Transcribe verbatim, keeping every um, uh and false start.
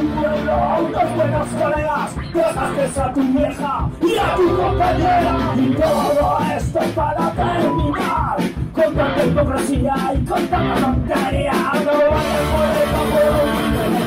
tu pueblo aún las buenas tareas, gracias a tu vieja y a tu compañera. Y todo esto es para terminar con tanta hipocresía y con tanta tontería. No vayas por el campo.